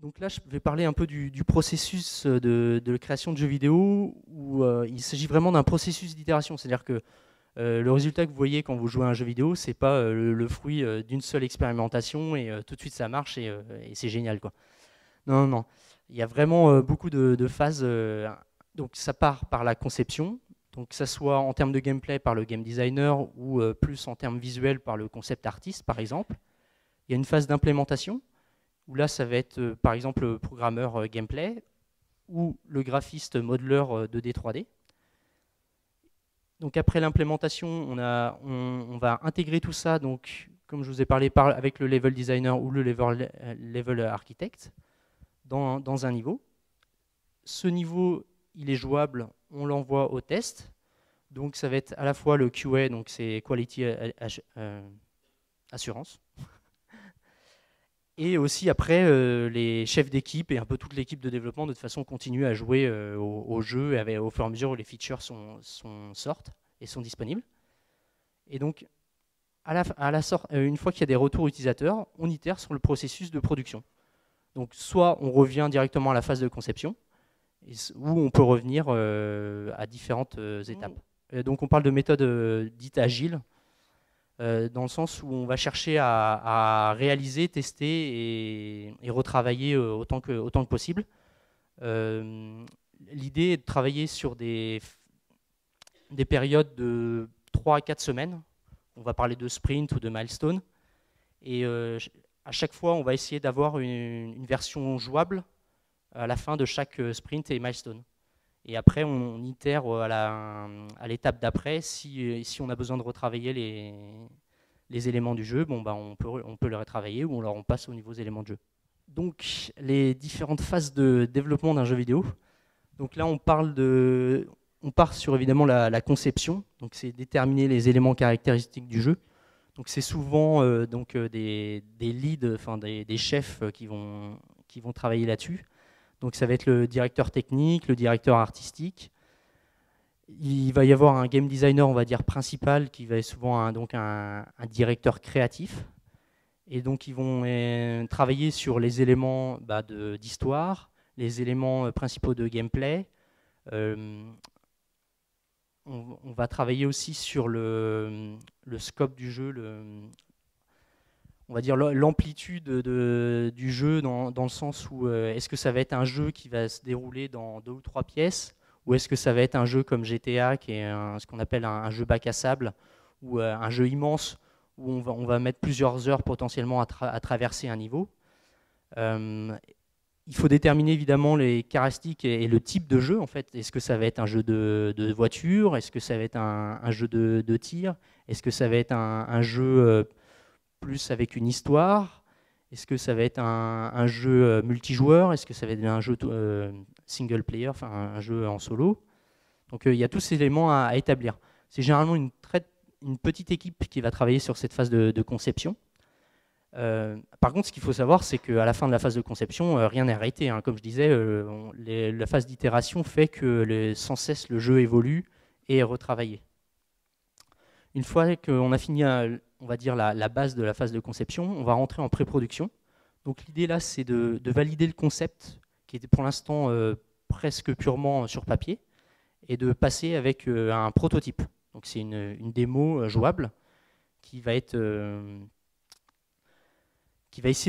Donc là, je vais parler un peu du processus de création de jeux vidéo, où il s'agit vraiment d'un processus d'itération. C'est-à-dire que le résultat que vous voyez quand vous jouez à un jeu vidéo, c'est pas le fruit d'une seule expérimentation et tout de suite ça marche et c'est génial, quoi. Non, non, non. Il y a vraiment beaucoup de phases. Donc ça part par la conception, donc que ça soit en termes de gameplay par le game designer ou plus en termes visuels par le concept artiste, par exemple. Il y a une phase d'implémentation, où là ça va être par exemple le programmeur gameplay ou le graphiste modeleur 2D, 3D. Donc après l'implémentation, on va intégrer tout ça, donc, comme je vous ai parlé, avec le level designer ou le level architect dans un niveau. Ce niveau, il est jouable, on l'envoie au test. Donc ça va être à la fois le QA, donc c'est Quality Assurance. Et aussi après, les chefs d'équipe et un peu toute l'équipe de développement de toute façon continuent à jouer au jeu et au fur et à mesure où les features sortent et sont disponibles. Et donc, une fois qu'il y a des retours utilisateurs, on itère sur le processus de production. Donc soit on revient directement à la phase de conception, ou on peut revenir à différentes étapes. Et donc on parle de méthode dite agile, dans le sens où on va chercher à réaliser, tester et retravailler autant que possible. L'idée est de travailler sur des périodes de 3 à 4 semaines. On va parler de sprint ou de milestone. Et à chaque fois, on va essayer d'avoir une version jouable à la fin de chaque sprint et milestone. Et après, on itère à l'étape d'après. Si on a besoin de retravailler les éléments du jeu, bon, bah, on peut les retravailler ou on passe aux nouveaux éléments de jeu. Donc, les différentes phases de développement d'un jeu vidéo. Donc là, on part sur évidemment la conception. Donc, c'est déterminer les éléments caractéristiques du jeu. Donc, c'est souvent des leads, enfin des chefs qui vont travailler là-dessus. Donc ça va être le directeur technique, le directeur artistique. Il va y avoir un game designer, on va dire, principal, qui va être souvent un directeur créatif. Et donc ils vont travailler sur les éléments d'histoire, les éléments principaux de gameplay. On va travailler aussi sur le scope du jeu, on va dire l'amplitude du jeu dans le sens où est-ce que ça va être un jeu qui va se dérouler dans 2 ou 3 pièces, ou est-ce que ça va être un jeu comme GTA qui est ce qu'on appelle un jeu bac à sable, ou un jeu immense où on va mettre plusieurs heures potentiellement à traverser un niveau. Il faut déterminer évidemment les caractéristiques et le type de jeu en fait. Est-ce que ça va être un jeu de voiture? Est-ce que ça va être un jeu de tir? Est-ce que ça va être un jeu plus avec une histoire? Est-ce que ça va être un jeu multijoueur? Est-ce que ça va être un jeu single player, enfin un jeu en solo? Donc il y a tous ces éléments à établir. C'est généralement une petite équipe qui va travailler sur cette phase de conception. Par contre, ce qu'il faut savoir, c'est qu'à la fin de la phase de conception, rien n'est arrêté, hein. Comme je disais, la phase d'itération fait que sans cesse le jeu évolue et est retravaillé. Une fois qu'on a fini on va dire la base de la phase de conception, on va rentrer en pré-production. Donc l'idée là, c'est de valider le concept qui était pour l'instant presque purement sur papier et de passer avec un prototype. Donc c'est une démo jouable qui va essayer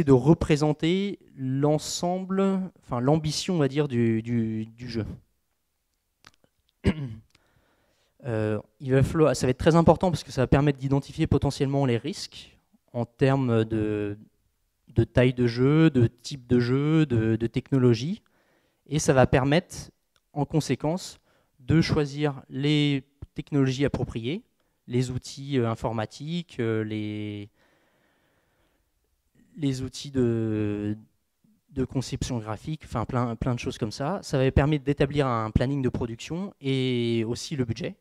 de représenter l'ensemble, enfin l'ambition, on va dire, du jeu. Ça va être très important parce que ça va permettre d'identifier potentiellement les risques en termes de taille de jeu, de type de jeu, de technologie, et ça va permettre en conséquence de choisir les technologies appropriées, les outils informatiques, les outils de conception graphique, enfin plein de choses comme ça. Ça va permettre d'établir un planning de production et aussi le budget.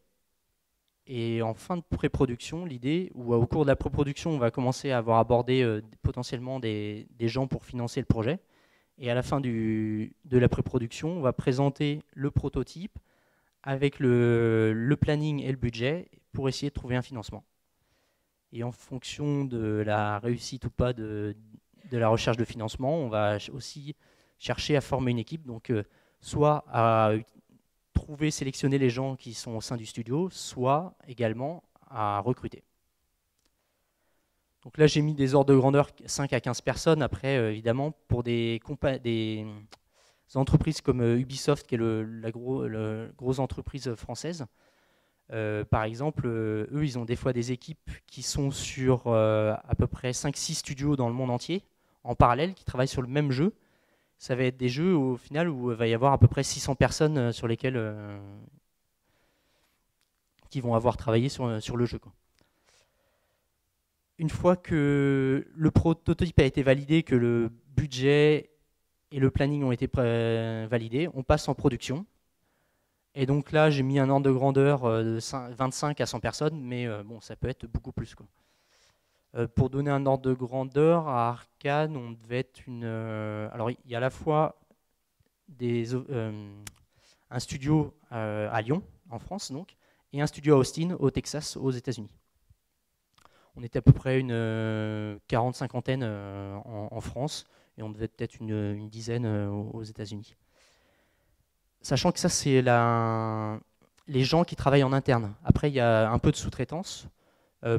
Et en fin de pré-production, l'idée, ou au cours de la pré-production, on va commencer à avoir abordé potentiellement des gens pour financer le projet. Et à la fin de la pré-production, on va présenter le prototype avec le planning et le budget pour essayer de trouver un financement. Et en fonction de la réussite ou pas de la recherche de financement, on va aussi chercher à former une équipe, donc soit à trouver, sélectionner les gens qui sont au sein du studio, soit également à recruter. Donc là, j'ai mis des ordres de grandeur 5 à 15 personnes. Après, évidemment, pour des entreprises comme Ubisoft, qui est la grosse entreprise française, par exemple, eux, ils ont des fois des équipes qui sont sur à peu près 5-6 studios dans le monde entier, en parallèle, qui travaillent sur le même jeu. Ça va être des jeux, au final, où il va y avoir à peu près 600 personnes sur lesquelles qui vont avoir travaillé sur le jeu, quoi. Une fois que le prototype a été validé, que le budget et le planning ont été validés, on passe en production. Et donc là, j'ai mis un ordre de grandeur de 25 à 100 personnes, mais bon, ça peut être beaucoup plus, quoi. Pour donner un ordre de grandeur, à Arkane, on devait être une... alors, il y a à la fois un studio à Lyon, en France, donc, et un studio à Austin, au Texas, aux États-Unis. On était à peu près une quarantaine en France, et on devait peut-être une dizaine aux États-Unis. Sachant que ça, c'est les gens qui travaillent en interne. Après, il y a un peu de sous-traitance,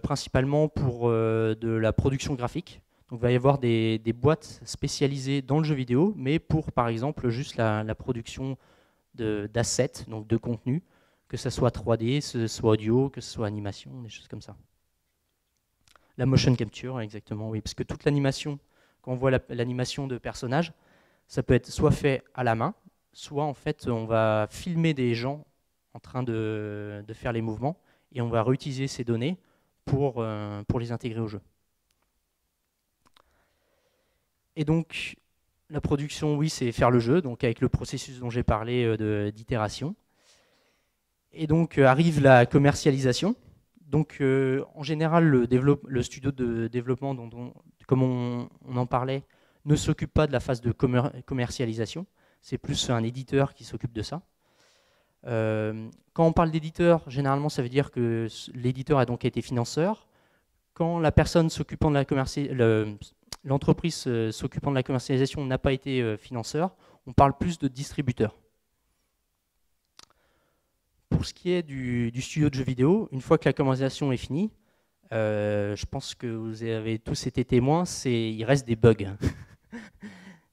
principalement pour de la production graphique. Donc, il va y avoir des boîtes spécialisées dans le jeu vidéo, mais pour, par exemple, juste la production d'assets, donc de contenu, que ce soit 3D, que ce soit audio, que ce soit animation, des choses comme ça. La motion capture, exactement, oui, parce que toute l'animation, quand on voit l'animation de personnages, ça peut être soit fait à la main, soit en fait on va filmer des gens en train de faire les mouvements et on va réutiliser ces données pour les intégrer au jeu. Et donc la production, oui, c'est faire le jeu, donc avec le processus dont j'ai parlé d'itération. Et donc arrive la commercialisation. Donc en général, le studio de développement, comme on en parlait, ne s'occupe pas de la phase de commercialisation. C'est plus un éditeur qui s'occupe de ça. Quand on parle d'éditeur, généralement, ça veut dire que l'éditeur a donc été financeur. Quand la personne s'occupant de la commercialisation, l'entreprise s'occupant de la commercialisation n'a pas été financeur, on parle plus de distributeur. Pour ce qui est du studio de jeux vidéo, une fois que la commercialisation est finie, je pense que vous avez tous été témoins, il reste des bugs.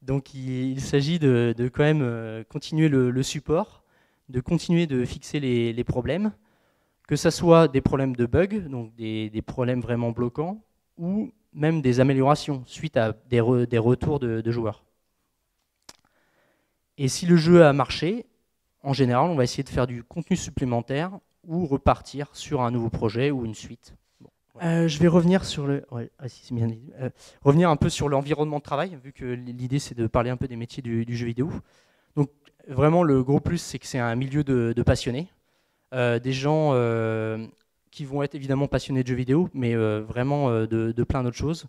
Donc il s'agit de quand même continuer le support, de continuer de fixer les problèmes, que ce soit des problèmes de bugs, donc des problèmes vraiment bloquants, ou même des améliorations suite à des retours de joueurs. Et si le jeu a marché, en général, on va essayer de faire du contenu supplémentaire ou repartir sur un nouveau projet ou une suite. Je vais revenir sur revenir un peu sur l'environnement de travail, vu que l'idée c'est de parler un peu des métiers du jeu vidéo. Donc vraiment le gros plus, c'est que c'est un milieu de passionnés, des gens qui vont être évidemment passionnés de jeux vidéo, mais vraiment de plein d'autres choses.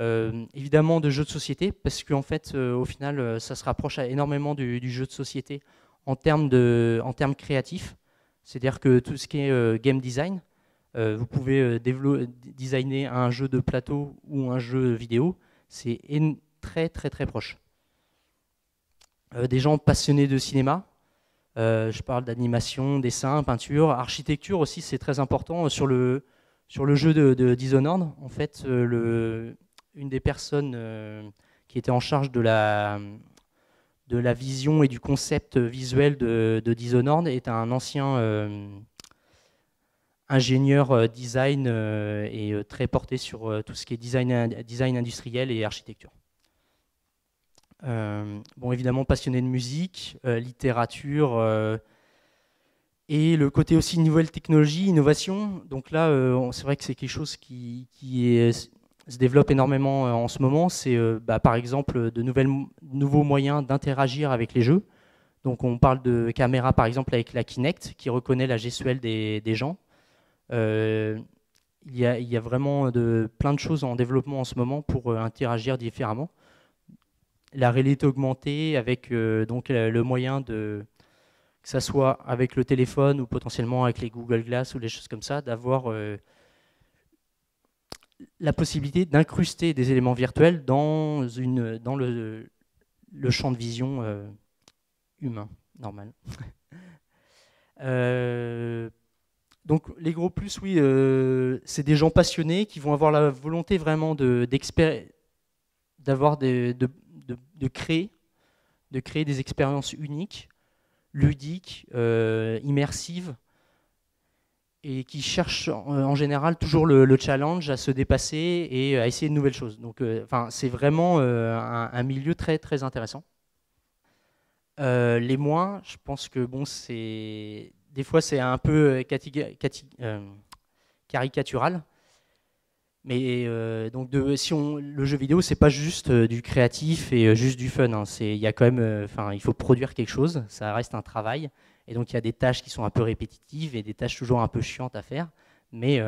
Évidemment de jeux de société, parce qu'en fait au final ça se rapproche énormément du jeu de société en termes créatifs, c'est-à-dire que tout ce qui est game design. Vous pouvez designer un jeu de plateau ou un jeu vidéo, c'est très très très proche. Des gens passionnés de cinéma, je parle d'animation, dessin, peinture, architecture aussi, c'est très important. Sur le jeu de Dishonored, en fait, une des personnes qui était en charge de la vision et du concept visuel de Dishonored est un ancien... ingénieur design et très porté sur tout ce qui est design industriel et architecture. Bon, évidemment, passionné de musique, littérature, et le côté aussi nouvelle technologie, innovation. Donc là, c'est vrai que c'est quelque chose qui se développe énormément en ce moment. C'est par exemple de nouveaux moyens d'interagir avec les jeux. Donc on parle de caméra, par exemple, avec la Kinect, qui reconnaît la gestuelle des gens. Il y a vraiment plein de choses en développement en ce moment pour interagir différemment. La réalité augmentée avec donc le moyen que ça soit avec le téléphone ou potentiellement avec les Google Glass ou les choses comme ça, d'avoir la possibilité d'incruster des éléments virtuels dans, le champ de vision humain, normal. Donc les gros plus, oui, c'est des gens passionnés qui vont avoir la volonté vraiment de créer des expériences uniques, ludiques, immersives, et qui cherchent en général toujours le challenge, à se dépasser et à essayer de nouvelles choses. Donc, c'est vraiment un milieu très, très intéressant. Les moins, je pense que bon, c'est des fois c'est un peu caricatural, mais donc le jeu vidéo c'est pas juste du créatif et juste du fun, hein. Il y a quand même, il faut produire quelque chose, ça reste un travail. Et donc, il y a des tâches qui sont un peu répétitives et des tâches toujours un peu chiantes à faire. Mais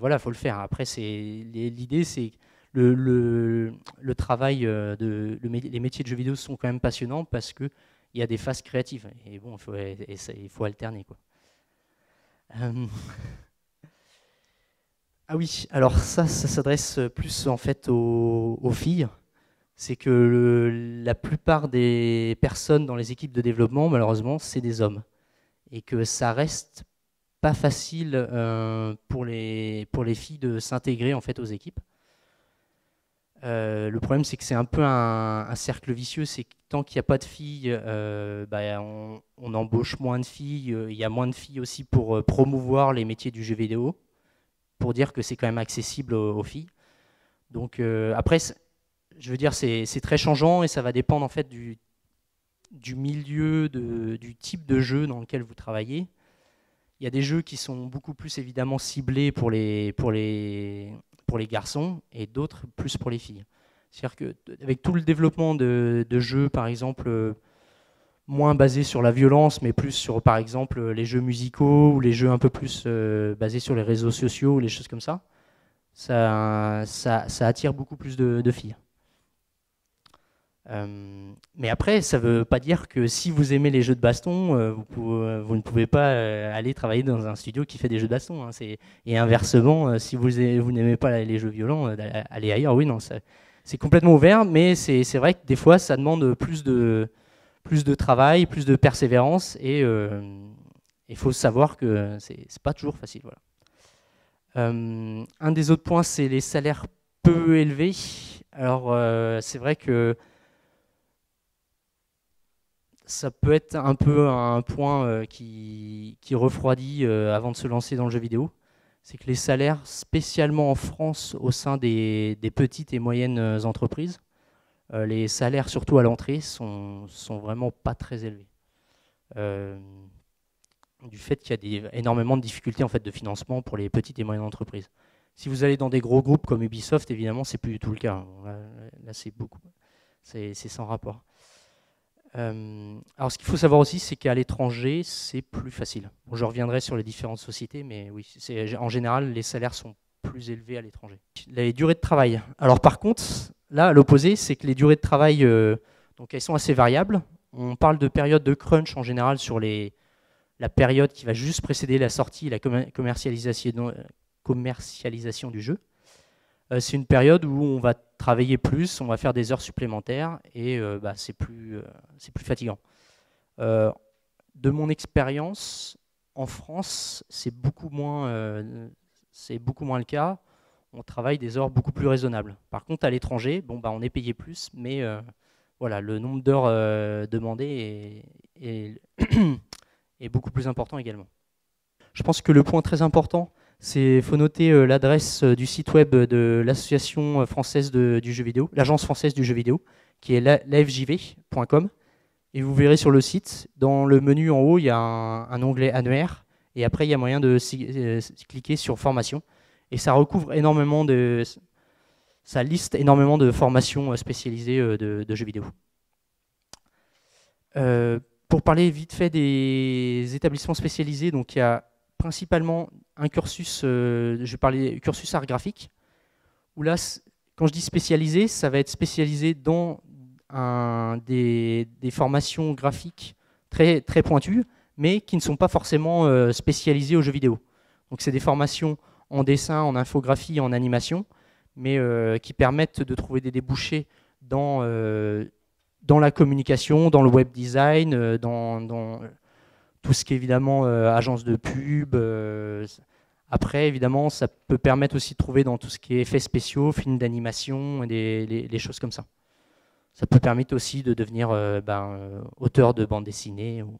voilà, il faut le faire. Après, l'idée, c'est le travail, les métiers de jeux vidéo sont quand même passionnants parce qu'il y a des phases créatives. Et bon, il faut alterner, quoi. Ah oui, alors ça s'adresse plus en fait aux filles. C'est que la plupart des personnes dans les équipes de développement, malheureusement, c'est des hommes. Et que ça reste pas facile pour les filles de s'intégrer en fait aux équipes. Le problème, c'est que c'est un peu un cercle vicieux. C'est que tant qu'il n'y a pas de filles, on embauche moins de filles. Il y a moins de filles aussi pour promouvoir les métiers du jeu vidéo, pour dire que c'est quand même accessible aux filles. Donc après, je veux dire, c'est très changeant et ça va dépendre en fait du milieu, du type de jeu dans lequel vous travaillez. Il y a des jeux qui sont beaucoup plus évidemment ciblés pour les garçons et d'autres plus pour les filles. C'est-à-dire qu'avec tout le développement de jeux, par exemple, moins basés sur la violence, mais plus sur, par exemple, les jeux musicaux ou les jeux un peu plus basés sur les réseaux sociaux ou les choses comme ça, ça attire beaucoup plus de filles. Mais après, ça ne veut pas dire que si vous aimez les jeux de baston, vous ne pouvez pas aller travailler dans un studio qui fait des jeux de baston, hein. Et inversement, si vous n'aimez pas les jeux violents, aller ailleurs, oui, non, c'est complètement ouvert, mais c'est vrai que des fois, ça demande plus de travail, plus de persévérance, et il faut savoir que ce n'est pas toujours facile. Voilà. Un des autres points, c'est les salaires peu élevés. Alors, c'est vrai que ça peut être un peu un point qui refroidit avant de se lancer dans le jeu vidéo. C'est que les salaires, spécialement en France, au sein des petites et moyennes entreprises, les salaires, surtout à l'entrée, sont vraiment pas très élevés. Du fait qu'il y a énormément de difficultés en fait, de financement pour les petites et moyennes entreprises. Si vous allez dans des gros groupes comme Ubisoft, évidemment, c'est plus du tout le cas. Là, c'est beaucoup. C'est sans rapport. Alors ce qu'il faut savoir aussi, c'est qu'à l'étranger, c'est plus facile. Bon, je reviendrai sur les différentes sociétés, mais oui, en général, les salaires sont plus élevés à l'étranger. Les durées de travail. Alors par contre, là, à l'opposé, c'est que les durées de travail, donc elles sont assez variables. On parle de période de crunch en général sur la période qui va juste précéder la sortie et la commercialisation du jeu. C'est une période où on va travailler plus, on va faire des heures supplémentaires et c'est plus fatigant. De mon expérience, en France, c'est beaucoup moins le cas. On travaille des heures beaucoup plus raisonnables. Par contre, à l'étranger, bon, on est payé plus, mais voilà, le nombre d'heures demandées est beaucoup plus important également. Je pense que le point très important, il faut noter l'adresse du site web de l'association française du jeu vidéo, l'agence française du jeu vidéo, qui est lafjv.com. Et vous verrez sur le site, dans le menu en haut, il y a un onglet annuaire. Et après, il y a moyen de cliquer sur formation. Et ça recouvre énormément ça liste énormément de formations spécialisées de jeux vidéo. Pour parler vite fait des établissements spécialisés, donc il y a principalement un cursus, je vais parler cursus art graphique, où là, quand je dis spécialisé, ça va être spécialisé dans des formations graphiques très, très pointues, mais qui ne sont pas forcément spécialisées aux jeux vidéo. Donc c'est des formations en dessin, en infographie, en animation, mais qui permettent de trouver des débouchés dans, dans la communication, dans le web design, dans tout ce qui est évidemment agence de pub. Après, évidemment, ça peut permettre aussi de trouver dans tout ce qui est effets spéciaux, films d'animation, les choses comme ça. Ça peut permettre aussi de devenir auteur de bande dessinée. Ou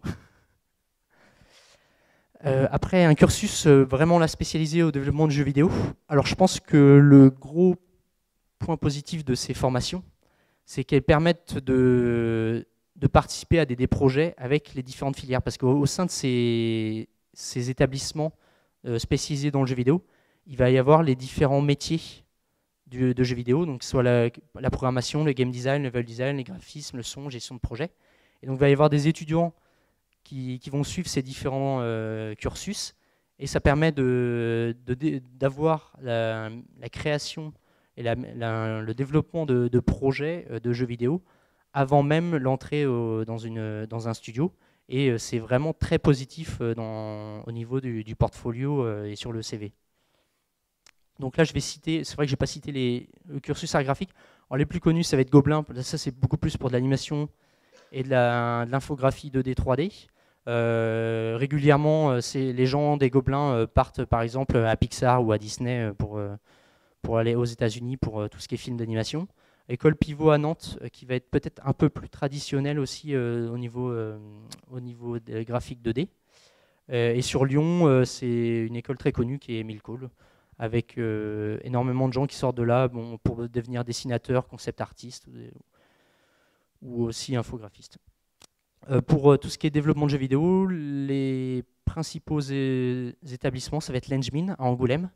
après, un cursus vraiment là spécialisé au développement de jeux vidéo. Alors, je pense que le gros point positif de ces formations, c'est qu'elles permettent de participer à des projets avec les différentes filières. Parce qu'au sein de ces établissements spécialisés dans le jeu vidéo, il va y avoir les différents métiers de jeux vidéo, donc soit la programmation, le game design, le level design, les graphismes, le son, gestion de projet. Et donc il va y avoir des étudiants qui vont suivre ces différents cursus, et ça permet d'avoir la création et le développement de projets de jeux vidéo avant même l'entrée dans un studio, et c'est vraiment très positif au niveau du portfolio et sur le CV. Donc là, je vais citer, c'est vrai que je n'ai pas cité le cursus art graphique. Alors, les plus connus, ça va être Gobelin, ça c'est beaucoup plus pour de l'animation et de l'infographie 2D, 3D. Régulièrement, les gens des Gobelins partent par exemple à Pixar ou à Disney pour aller aux États-Unis pour tout ce qui est film d'animation. École Pivot à Nantes, qui va être peut-être un peu plus traditionnelle aussi au niveau des graphiques 2D. Et sur Lyon, c'est une école très connue qui est Émile Cohl, avec énormément de gens qui sortent de là pour devenir dessinateurs, concept artistes ou aussi infographistes. Pour tout ce qui est développement de jeux vidéo, les principaux établissements, ça va être Lengemin à Angoulême,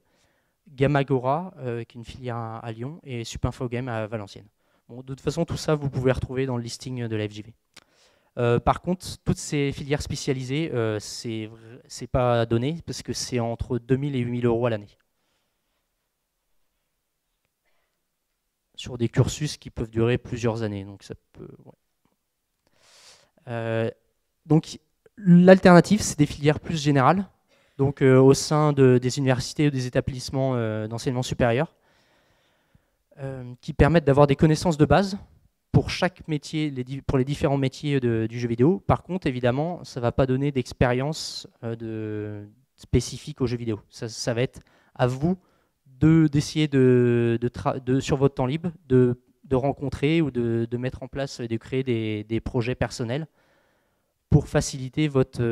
Gamagora, qui est une filière à Lyon, et Supinfo Game à Valenciennes. Bon, de toute façon, tout ça, vous pouvez retrouver dans le listing de la FJV. Par contre, toutes ces filières spécialisées, c'est pas donné, parce que c'est entre 2000 et 8000 euros à l'année. Sur des cursus qui peuvent durer plusieurs années. Donc, ça peut, ouais. Donc l'alternative, c'est des filières plus générales, donc au sein des universités ou des établissements d'enseignement supérieur, qui permettent d'avoir des connaissances de base pour chaque métier, pour les différents métiers du jeu vidéo. Par contre, évidemment, ça ne va pas donner d'expérience spécifique au jeu vidéo. Ça va être à vous d'essayer sur votre temps libre, de rencontrer ou de mettre en place et de créer des projets personnels pour faciliter votre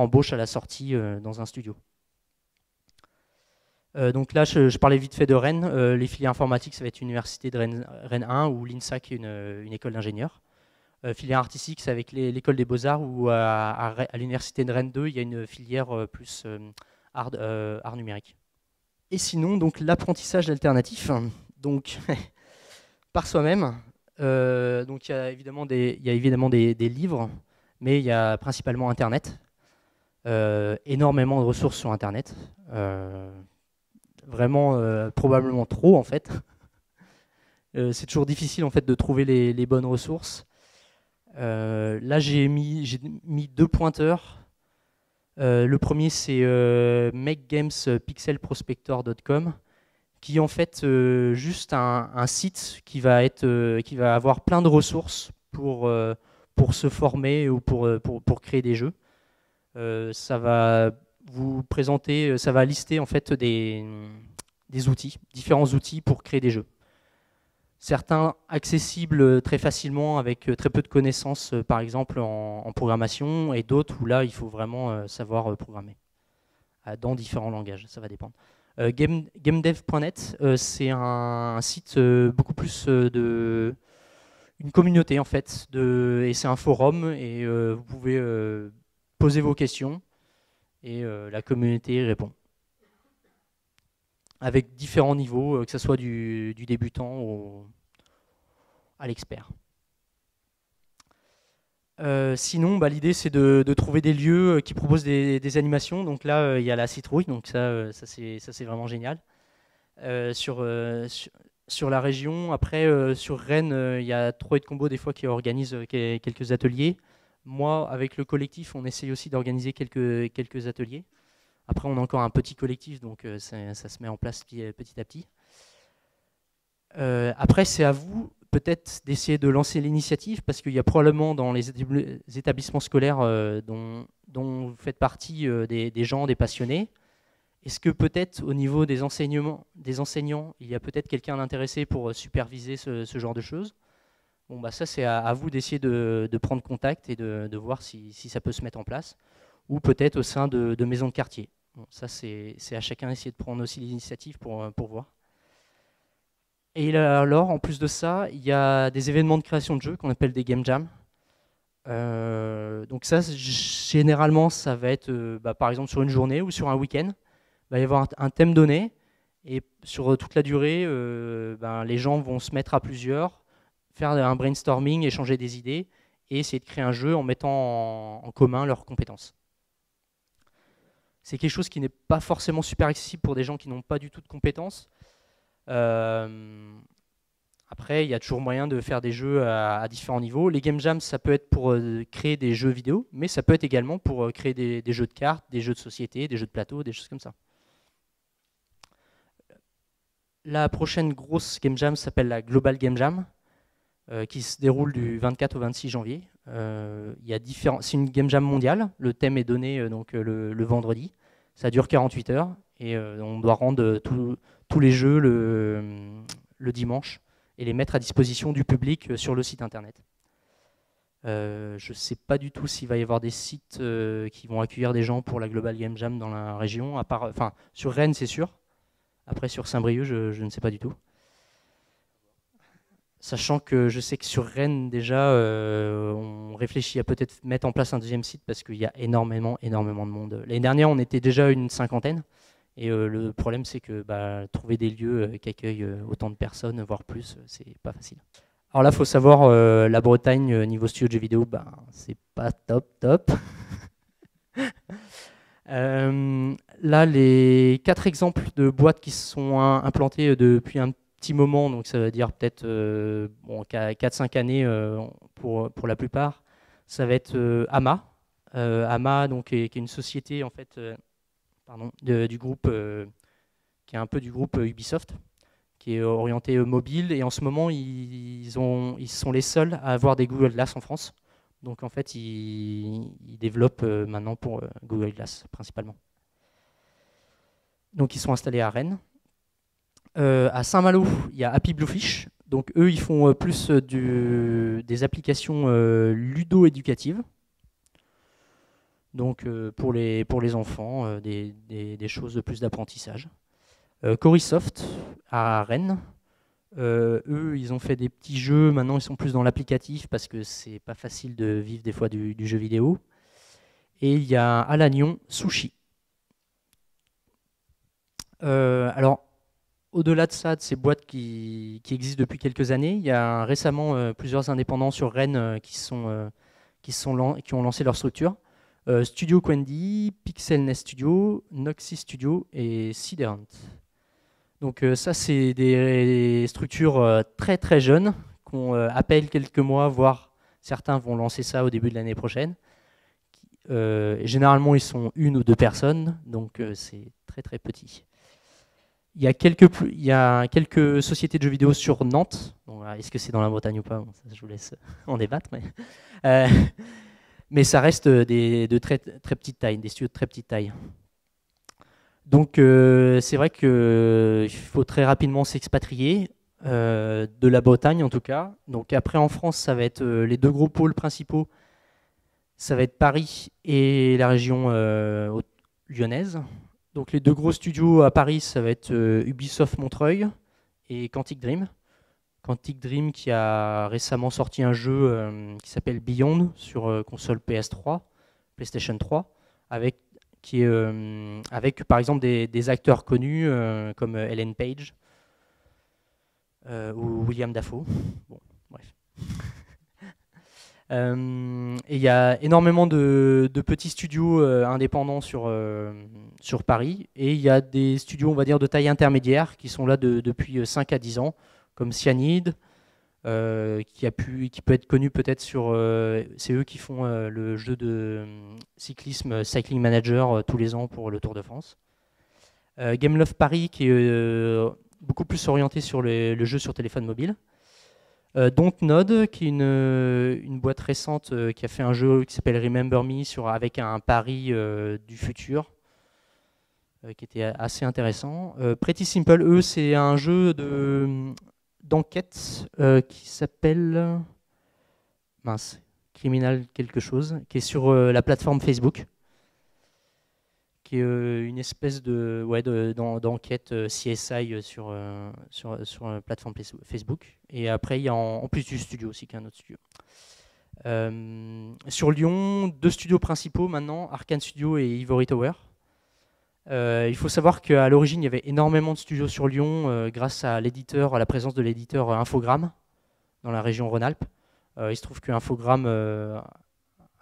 embauche à la sortie dans un studio. Donc là, je parlais vite fait de Rennes. Les filières informatiques, ça va être l'université de Rennes 1 ou l'INSA, qui est une école d'ingénieurs. Filière artistique, c'est avec l'école des beaux-arts, ou à l'université de Rennes 2, il y a une filière plus art numérique. Et sinon, donc l'apprentissage alternatif, donc par soi-même. Donc il y a évidemment des livres, mais il y a principalement Internet, énormément de ressources sur Internet, vraiment probablement trop en fait. C'est toujours difficile en fait de trouver les bonnes ressources. Là, j'ai mis deux pointeurs. Le premier, c'est makegames.pixelprospector.com, qui est en fait juste un site qui va avoir plein de ressources pour se former ou pour créer des jeux. Ça va vous présenter, ça va lister en fait des outils, différents outils pour créer des jeux. Certains accessibles très facilement avec très peu de connaissances, par exemple en programmation, et d'autres où là il faut vraiment savoir programmer dans différents langages, ça va dépendre. GameDev.net, c'est un site beaucoup plus une communauté en fait, et c'est un forum, et vous pouvez poser vos questions et la communauté répond. Avec différents niveaux, que ce soit du débutant à l'expert. Sinon, l'idée, c'est de trouver des lieux qui proposent des animations. Donc là, il y a la citrouille, donc ça c'est vraiment génial. Sur la région, après, sur Rennes, il y a Trois de Combo des fois qui organise quelques ateliers. Moi, avec le collectif, on essaye aussi d'organiser quelques ateliers. Après, on a encore un petit collectif, donc ça se met en place petit à petit. Après, c'est à vous peut-être d'essayer de lancer l'initiative, parce qu'il y a probablement dans les établissements scolaires dont vous faites partie des gens, des passionnés. Est-ce que peut-être au niveau des enseignants, il y a peut-être quelqu'un d'intéressé pour superviser ce genre de choses? Bon, bah ça, c'est à vous d'essayer de prendre contact et de voir si ça peut se mettre en place, ou peut-être au sein de maisons de quartier. Bon, ça, c'est à chacun d'essayer de prendre aussi l'initiative pour voir. Et alors, en plus de ça, il y a des événements de création de jeux qu'on appelle des Game Jam. Donc ça, généralement, ça va être par exemple sur une journée ou sur un week-end. Il va y avoir un thème donné, et sur toute la durée, les gens vont se mettre à plusieurs, faire un brainstorming, échanger des idées, et essayer de créer un jeu en mettant en commun leurs compétences. C'est quelque chose qui n'est pas forcément super accessible pour des gens qui n'ont pas du tout de compétences. Après, il y a toujours moyen de faire des jeux à différents niveaux. Les game jams, ça peut être pour créer des jeux vidéo, mais ça peut être également pour créer des jeux de cartes, des jeux de société, des jeux de plateau, des choses comme ça. La prochaine grosse game jam s'appelle la Global Game Jam, qui se déroule du 24 au 26 janvier. C'est une game jam mondiale, le thème est donné le vendredi, ça dure 48 heures, et on doit rendre tous les jeux le dimanche et les mettre à disposition du public sur le site internet. Je ne sais pas du tout s'il va y avoir des sites qui vont accueillir des gens pour la Global Game Jam dans la région, sur Rennes c'est sûr, après sur Saint-Brieuc je ne sais pas du tout. Sachant que je sais que sur Rennes, déjà, on réfléchit à peut-être mettre en place un deuxième site parce qu'il y a énormément de monde. L'année dernière, on était déjà une cinquantaine. Et le problème, c'est que trouver des lieux qui accueillent autant de personnes, voire plus, c'est pas facile. Alors là, il faut savoir, la Bretagne, niveau studio de jeux vidéo, c'est pas top. Là, les 4 exemples de boîtes qui se sont implantées depuis un petit moment, donc ça veut dire peut-être 4-5 années pour la plupart, ça va être Hama. Hama qui est une société en fait, du groupe qui est un peu du groupe Ubisoft, qui est orienté mobile, et en ce moment ils sont les seuls à avoir des Google Glass en France, donc en fait ils développent maintenant pour Google Glass principalement. Donc ils sont installés à Rennes. À Saint-Malo, il y a Happy Bluefish. Donc eux, ils font plus des applications ludo-éducatives. Donc pour les enfants, des choses de plus d'apprentissage. Corisoft à Rennes. Eux, ils ont fait des petits jeux. Maintenant, ils sont plus dans l'applicatif parce que c'est pas facile de vivre des fois du jeu vidéo. Et il y a à Lannion Sushi. Alors, au-delà de ça, de ces boîtes qui existent depuis quelques années, il y a récemment plusieurs indépendants sur Rennes qui ont lancé leur structure. Studio Quendi, Pixel Nest Studio, Noxi Studio et Siderant. Donc ça, c'est des structures très très jeunes qu'on appelle quelques mois, voire certains vont lancer ça au début de l'année prochaine. Généralement, ils sont 1 ou 2 personnes, donc c'est très très petit. Il y a quelques sociétés de jeux vidéo sur Nantes. Bon, est-ce que c'est dans la Bretagne ou pas? Bon, ça, je vous laisse en débattre. Mais ça reste de très, très petite taille, des studios de très petite taille. Donc c'est vrai qu'il faut très rapidement s'expatrier, de la Bretagne en tout cas. Donc après, en France, ça va être les 2 gros pôles principaux. Ça va être Paris et la région lyonnaise. Donc les 2 gros studios à Paris, ça va être Ubisoft Montreuil et Quantic Dream. Quantic Dream qui a récemment sorti un jeu qui s'appelle Beyond sur console PS3, PlayStation 3, avec par exemple des acteurs connus comme Ellen Page ou William Dafoe. Bon, bref. Et il y a énormément de petits studios indépendants sur Paris, et il y a des studios, on va dire, de taille intermédiaire qui sont là depuis 5 à 10 ans, comme Cyanide, qui peut être connu peut-être sur... c'est eux qui font le jeu de cyclisme Cycling Manager tous les ans pour le Tour de France. Game Love Paris, qui est beaucoup plus orienté sur le jeu sur téléphone mobile. Dontnod, qui est une boîte récente qui a fait un jeu qui s'appelle Remember Me avec un pari du futur, qui était assez intéressant. Pretty Simple, eux, c'est un jeu d'enquête qui s'appelle mince, Criminal quelque chose, qui est sur la plateforme Facebook, qui est une espèce de d'enquête CSI sur la plateforme Facebook. Et après, il y a en plus du studio aussi, qu'un autre studio. Sur Lyon, deux studios principaux maintenant, Arkane Studio et Ivory Tower. Il faut savoir qu'à l'origine, il y avait énormément de studios sur Lyon grâce à l'éditeur, à la présence de l'éditeur Infogrames dans la région Rhône-Alpes. Il se trouve que Infogrames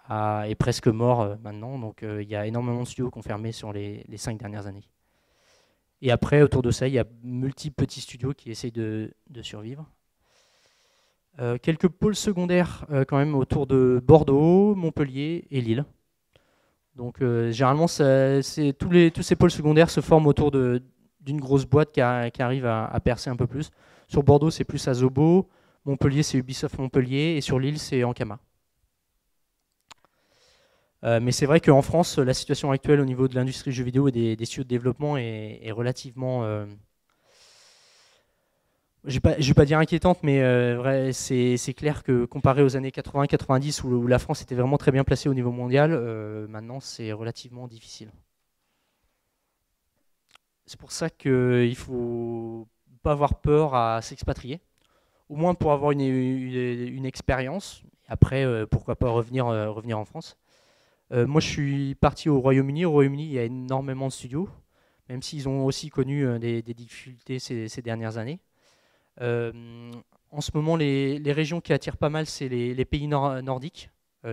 est presque mort maintenant, donc il y a énormément de studios qui ont fermé sur les 5 dernières années. Et après, autour de ça, il y a multiples petits studios qui essayent de survivre. Quelques pôles secondaires quand même autour de Bordeaux, Montpellier et Lille. Donc généralement, tous ces pôles secondaires se forment autour d'une grosse boîte qui arrive à percer un peu plus. Sur Bordeaux, c'est plus Asobo, Montpellier, c'est Ubisoft Montpellier, et sur Lille, c'est Ankama. Mais c'est vrai qu'en France, la situation actuelle au niveau de l'industrie du jeu vidéo et des studios de développement est relativement, je ne vais pas dire inquiétante, mais c'est clair que comparé aux années 80-90 où la France était vraiment très bien placée au niveau mondial, maintenant c'est relativement difficile. C'est pour ça qu'il ne faut pas avoir peur à s'expatrier, au moins pour avoir une expérience. Après, pourquoi pas revenir en France. Moi, je suis parti au Royaume-Uni. Au Royaume-Uni, il y a énormément de studios, même s'ils ont aussi connu des difficultés ces dernières années. En ce moment, les régions qui attirent pas mal, c'est les pays nordiques,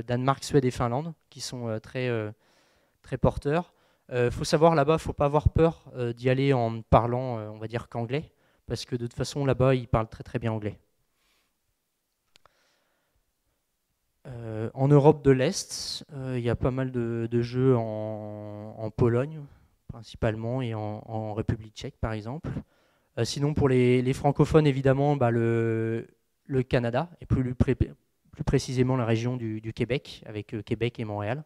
Danemark, Suède et Finlande, qui sont très porteurs. Faut savoir, là-bas, faut pas avoir peur d'y aller en parlant, on va dire, qu'anglais, parce que de toute façon, là-bas, ils parlent très bien anglais. En Europe de l'Est, il y a pas mal de jeux en Pologne, principalement, et en République tchèque, par exemple. Sinon, pour les francophones, évidemment, le Canada, et plus précisément la région du Québec, avec Québec et Montréal,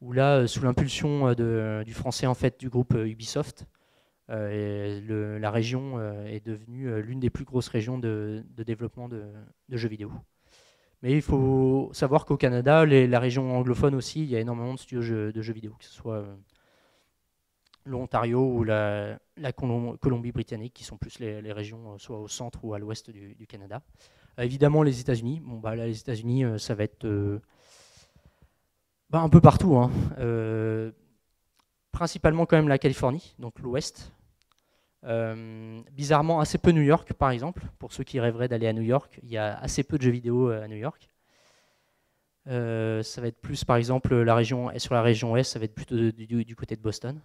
où là, sous l'impulsion du français, en fait, du groupe Ubisoft, la région est devenue l'une des plus grosses régions de développement de jeux vidéo. Mais il faut savoir qu'au Canada, la région anglophone aussi, il y a énormément de studios de jeux vidéo, que ce soit l'Ontario ou la Colombie-Britannique, qui sont plus les régions soit au centre ou à l'ouest du Canada. Évidemment, les États-Unis. Bon, bah, là, les États-Unis, ça va être un peu partout, hein. Principalement quand même la Californie, donc l'ouest. Bizarrement, assez peu New York, par exemple. Pour ceux qui rêveraient d'aller à New York, il y a assez peu de jeux vidéo à New York. Ça va être plus, par exemple, sur la région Est, ça va être plutôt du côté de Boston.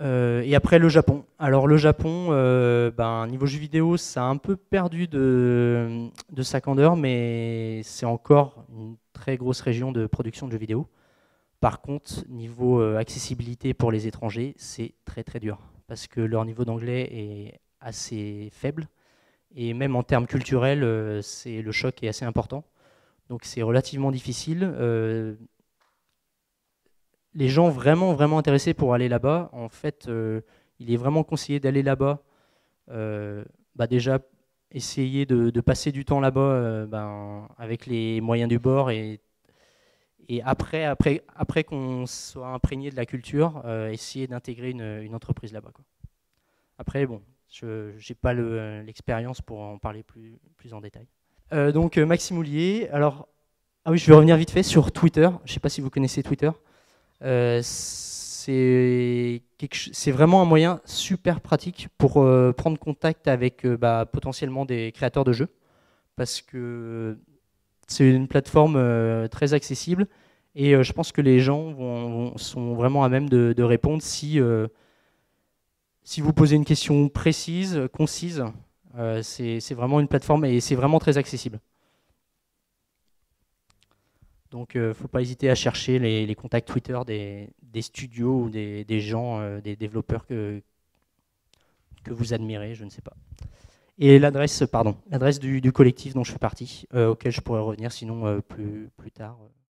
Et après, le Japon. Alors, le Japon, niveau jeux vidéo, ça a un peu perdu de sa candeur, mais c'est encore une très grosse région de production de jeux vidéo. Par contre, niveau accessibilité pour les étrangers, c'est très dur, parce que leur niveau d'anglais est assez faible, et même en termes culturels, le choc est assez important, donc c'est relativement difficile. Les gens vraiment intéressés pour aller là-bas, en fait, il est vraiment conseillé d'aller là-bas, déjà essayer de passer du temps là-bas avec les moyens du bord, et après qu'on soit imprégné de la culture, essayer d'intégrer une entreprise là-bas, quoi. Après, bon, je n'ai pas l'expérience pour en parler plus en détail. Donc, Maxime Oulier. Alors, je vais revenir vite fait sur Twitter. Je ne sais pas si vous connaissez Twitter. C'est vraiment un moyen super pratique pour prendre contact avec potentiellement des créateurs de jeux, parce que c'est une plateforme très accessible, et je pense que les gens sont vraiment à même de répondre si vous posez une question précise, concise. C'est vraiment une plateforme, et c'est vraiment très accessible. Donc il ne faut pas hésiter à chercher les contacts Twitter des studios ou des gens, des développeurs que vous admirez, je ne sais pas. Et l'adresse du collectif dont je fais partie, auquel je pourrais revenir sinon plus tard.